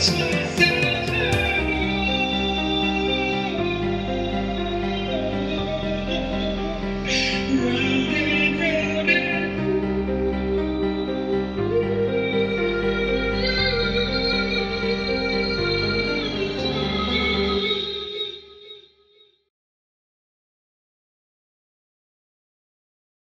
Podcast.